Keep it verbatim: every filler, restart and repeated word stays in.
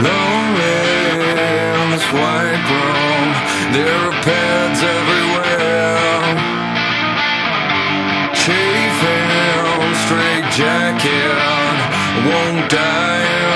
Lonely on this white room, there are pads everywhere. Chafing, straight jacket, won't die.